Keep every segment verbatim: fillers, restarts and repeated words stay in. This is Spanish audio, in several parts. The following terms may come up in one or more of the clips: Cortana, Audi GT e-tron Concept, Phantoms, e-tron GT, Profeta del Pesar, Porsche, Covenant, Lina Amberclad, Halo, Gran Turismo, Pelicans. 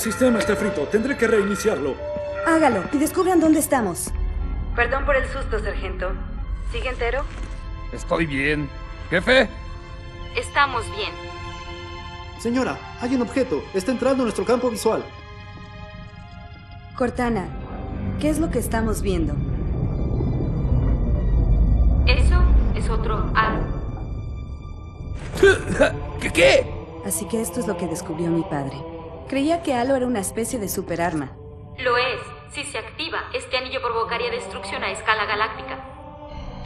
sistema está frito. Tendré que reiniciarlo. Hágalo y descubran dónde estamos. Perdón por el susto, sargento. ¿Sigue entero? Estoy bien. ¿Jefe? Estamos bien. Señora, hay un objeto. Está entrando a nuestro campo visual. Cortana, ¿qué es lo que estamos viendo? Eso es otro algo. ¿Qué qué? Así que esto es lo que descubrió mi padre. Creía que Halo era una especie de superarma. Lo es. Si se activa, este anillo provocaría destrucción a escala galáctica.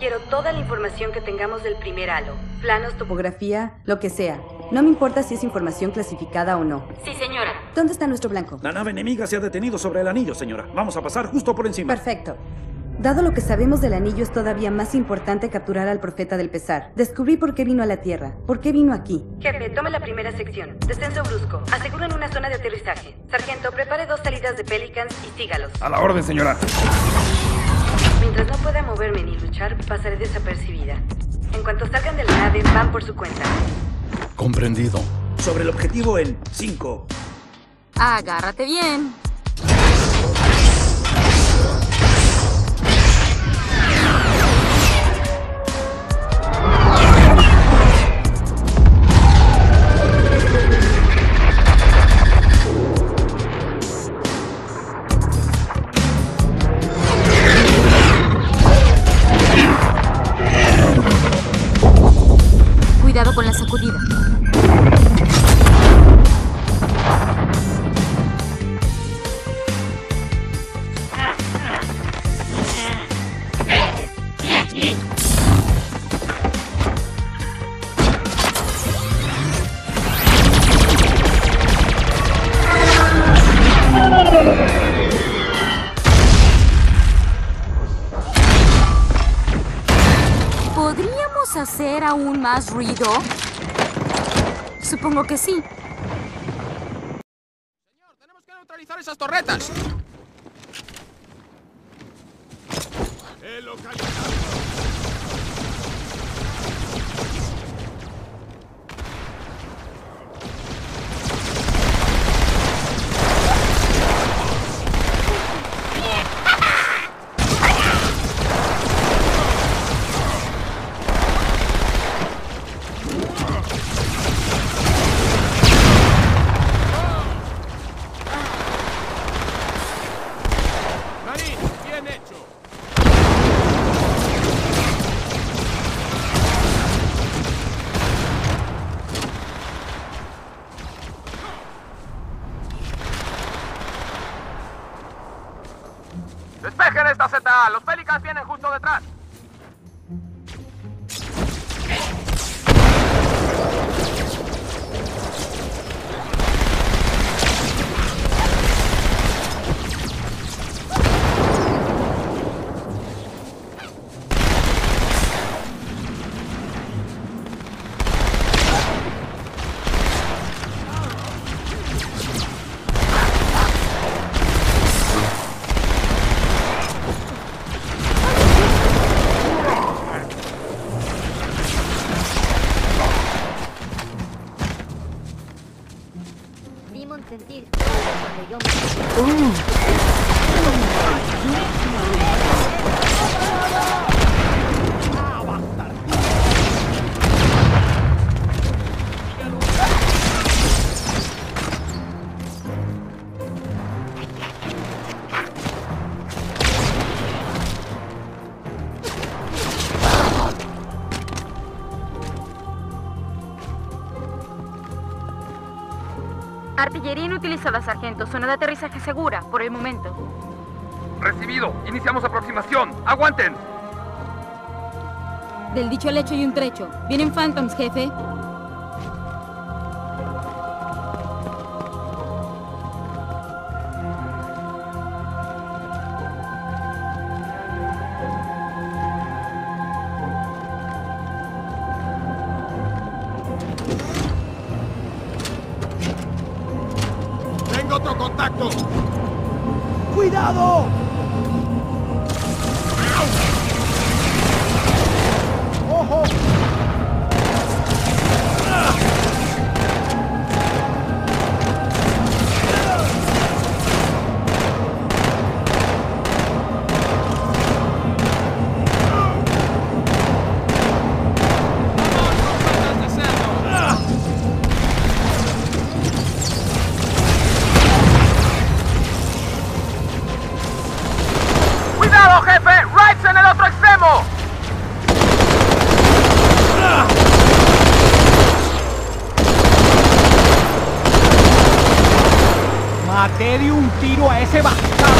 Quiero toda la información que tengamos del primer Halo. Planos, topografía, lo que sea. No me importa si es información clasificada o no. Sí, señora. ¿Dónde está nuestro blanco? La nave enemiga se ha detenido sobre el anillo, señora. Vamos a pasar justo por encima. Perfecto. Dado lo que sabemos del anillo, es todavía más importante capturar al Profeta del Pesar. Descubrí por qué vino a la Tierra, por qué vino aquí. Jefe, tome la primera sección. Descenso brusco. Aseguren una zona de aterrizaje. Sargento, prepare dos salidas de Pelicans y sígalos. A la orden, señora. Mientras no pueda moverme ni luchar, pasaré desapercibida. En cuanto salgan de la nave, van por su cuenta. Comprendido. Sobre el objetivo en cinco. Agárrate bien. Cuidado con la sacudida. ¿Podríamos hacer aún más ruido? Supongo que sí. Señor, tenemos que neutralizar esas torretas. He localizado. ¡Despejen esta Z A! ¡Los Pelicans vienen justo detrás! Artillería inutilizada, sargento. Zona de aterrizaje segura, por el momento. Recibido. Iniciamos aproximación. ¡Aguanten! Del dicho al hecho hay un trecho. Vienen Phantoms, jefe. ¡Otro contacto! ¡Cuidado! ¡Ojo! ¡Ah! ¡Bravo, jefe! ¡Wrights en el otro extremo! ¡Maté de un tiro a ese bastardo!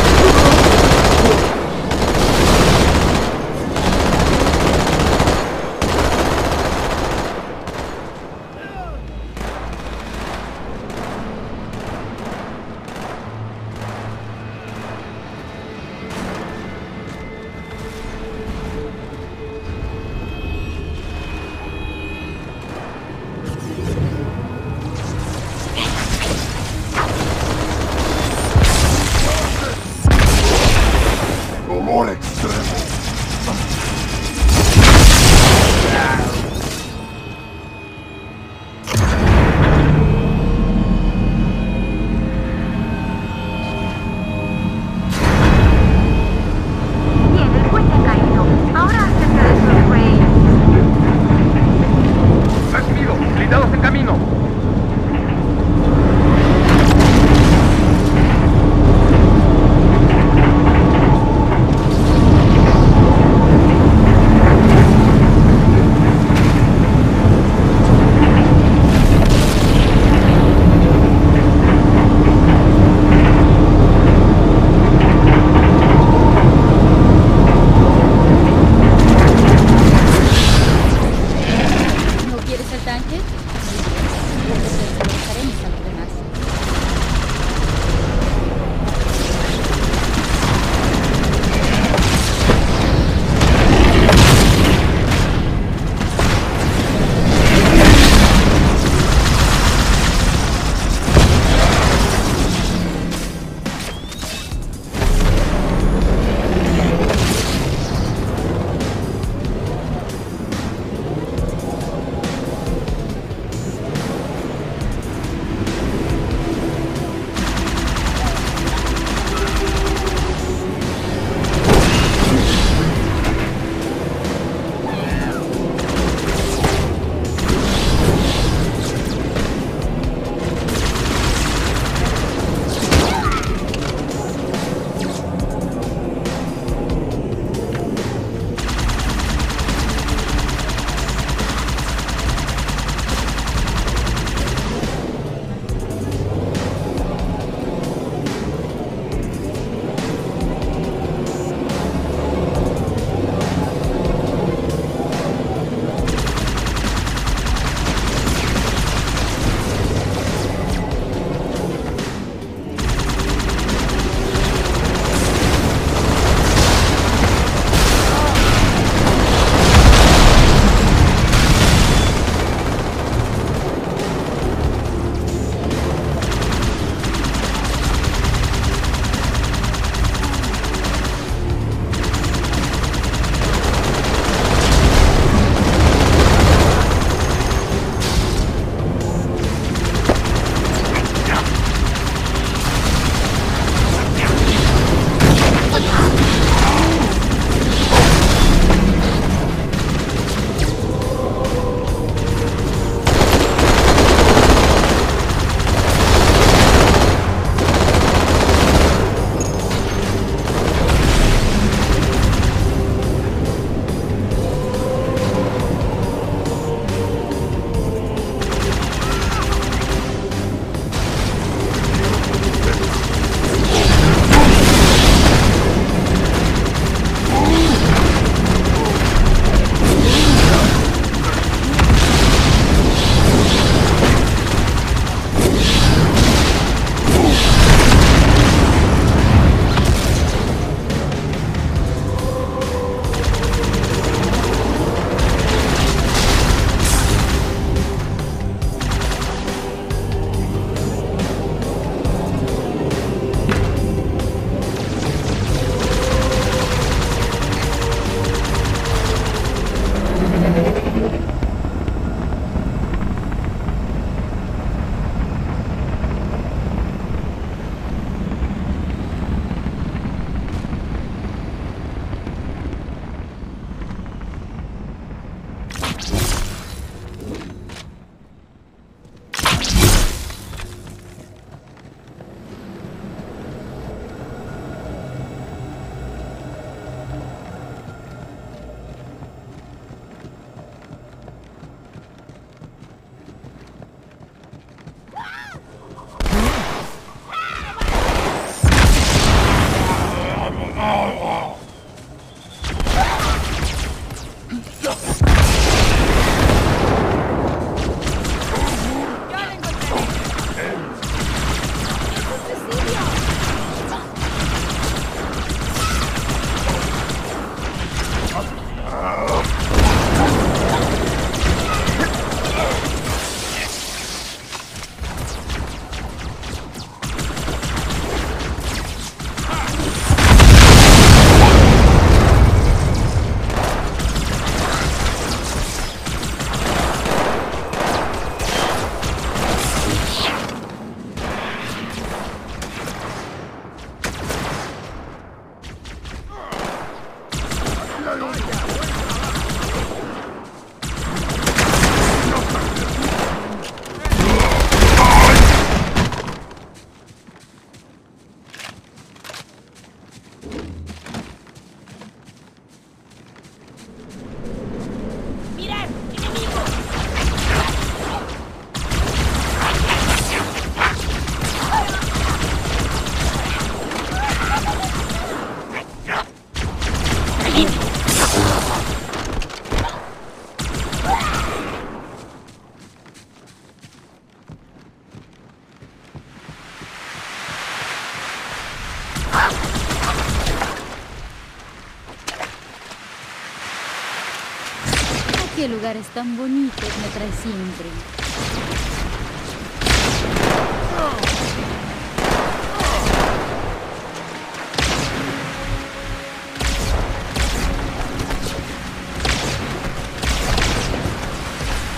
Qué lugares tan bonitos me trae siempre.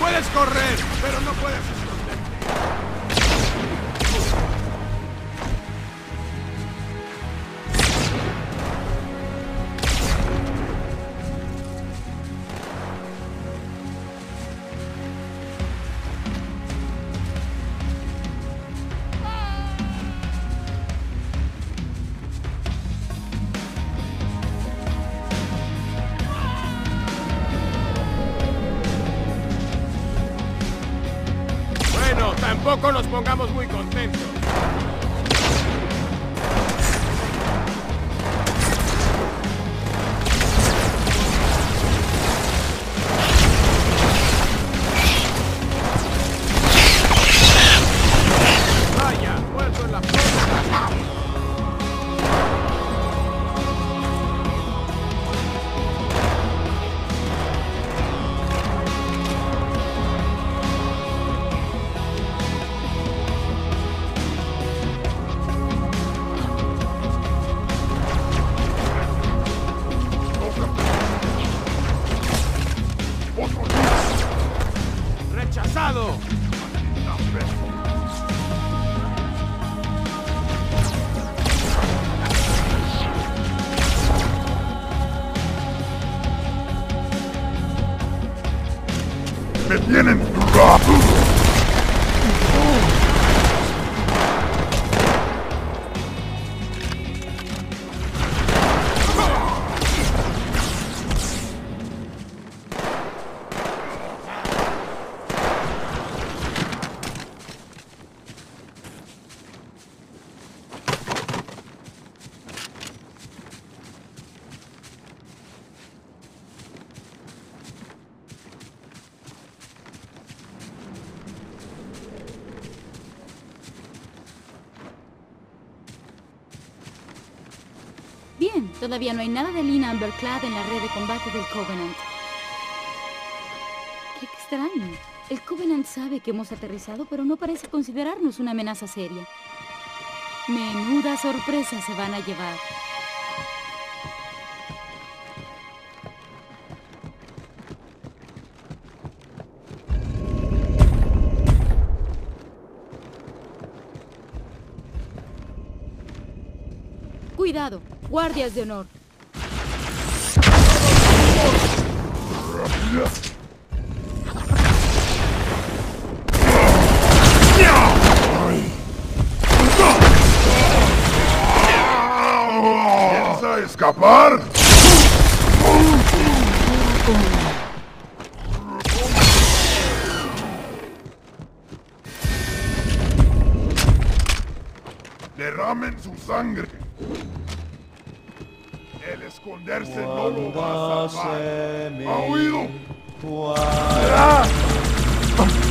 Puedes correr, pero no puedes Tampoco nos pongamos muy contentos. Vaya, muerto en la puerta. ¡Me tienen rápido! Bien, todavía no hay nada de Lina Amberclad en la red de combate del Covenant. Qué extraño. El Covenant sabe que hemos aterrizado, pero no parece considerarnos una amenaza seria. Menuda sorpresa se van a llevar. Cuidado, guardias de honor. ¿Piensa escapar? Derramen su sangre. El esconderse no lo va a salvar. ¿Ha oído?